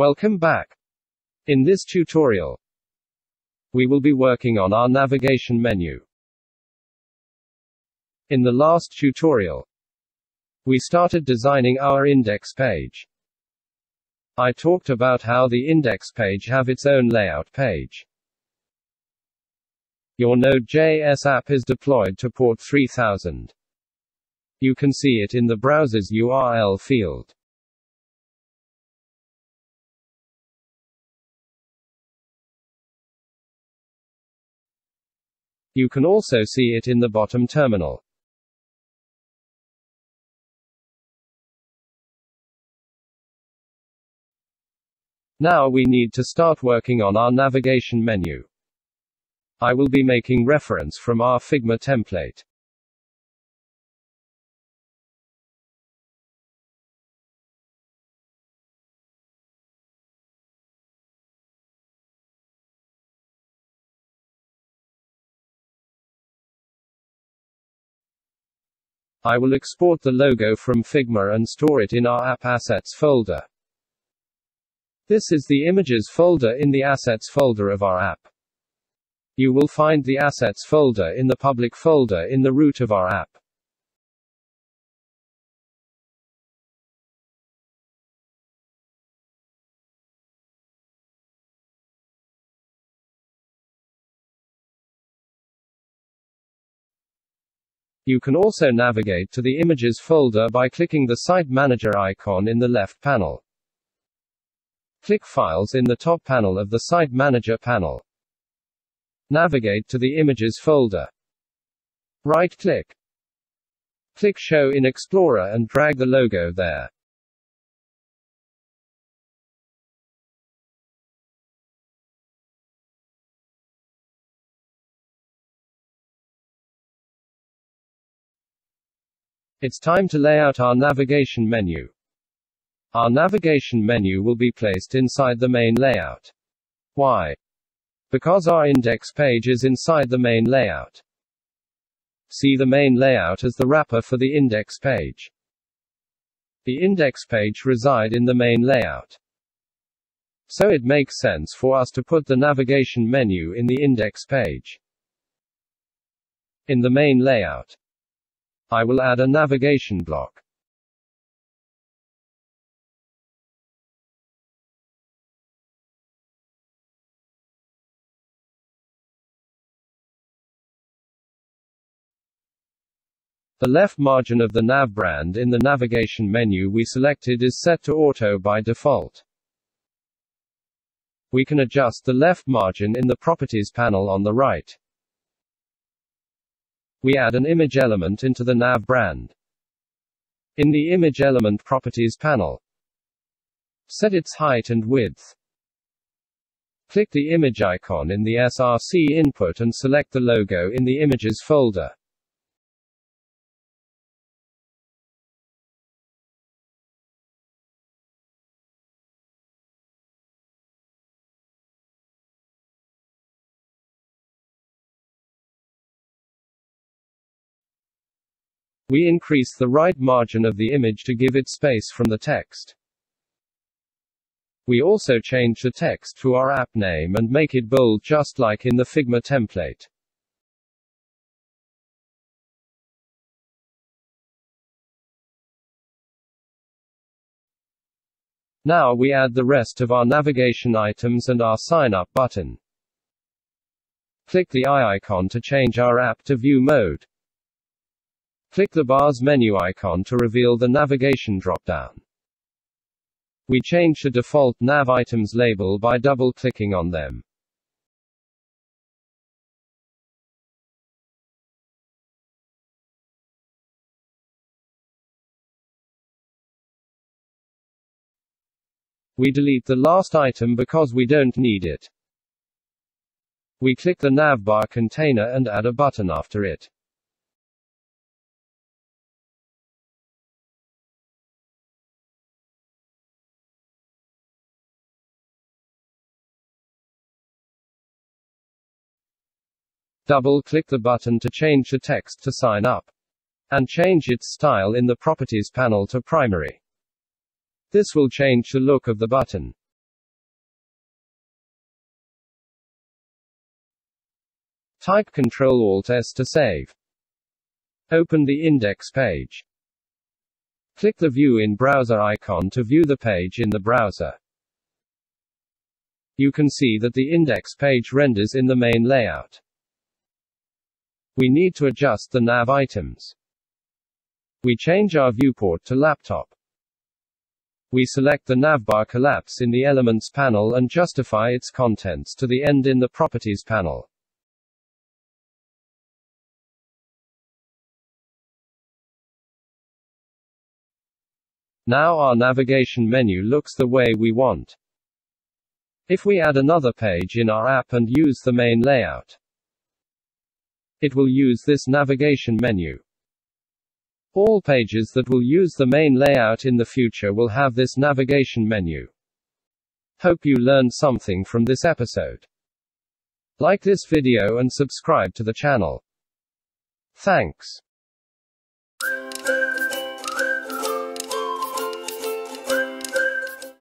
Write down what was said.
Welcome back. In this tutorial, we will be working on our navigation menu. In the last tutorial, we started designing our index page. I talked about how the index page have its own layout page. Your Node.js app is deployed to port 3000. You can see it in the browser's URL field. You can also see it in the bottom terminal. Now we need to start working on our navigation menu. I will be making reference from our Figma template. I will export the logo from Figma and store it in our App Assets folder. This is the Images folder in the Assets folder of our app. You will find the Assets folder in the Public folder in the root of our app. You can also navigate to the Images folder by clicking the Site Manager icon in the left panel. Click Files in the top panel of the Site Manager panel. Navigate to the Images folder. Right-click. Click Show in Explorer and drag the logo there. It's time to lay out our navigation menu. Our navigation menu will be placed inside the main layout. Why? Because our index page is inside the main layout. See the main layout as the wrapper for the index page. The index page resides in the main layout. So it makes sense for us to put the navigation menu in the index page. In the main layout, I will add a navigation block. The left margin of the nav brand in the navigation menu we selected is set to auto by default. We can adjust the left margin in the properties panel on the right. We add an image element into the nav brand. In the image element properties panel, set its height and width. Click the image icon in the SRC input and select the logo in the Images folder. We increase the right margin of the image to give it space from the text. We also change the text to our app name and make it bold just like in the Figma template. Now we add the rest of our navigation items and our sign up button. Click the eye icon to change our app to view mode. Click the bars menu icon to reveal the navigation dropdown. We change the default nav items label by double-clicking on them. We delete the last item because we don't need it. We click the navbar container and add a button after it. Double-click the button to change the text to sign up. And change its style in the Properties panel to Primary. This will change the look of the button. Type Ctrl-Alt-S to save. Open the index page. Click the View in Browser icon to view the page in the browser. You can see that the index page renders in the main layout. We need to adjust the nav items. We change our viewport to laptop. We select the navbar collapse in the Elements panel and justify its contents to the end in the Properties panel. Now our navigation menu looks the way we want. If we add another page in our app and use the main layout, it will use this navigation menu. All pages that will use the main layout in the future will have this navigation menu. Hope you learned something from this episode. Like this video and subscribe to the channel. Thanks.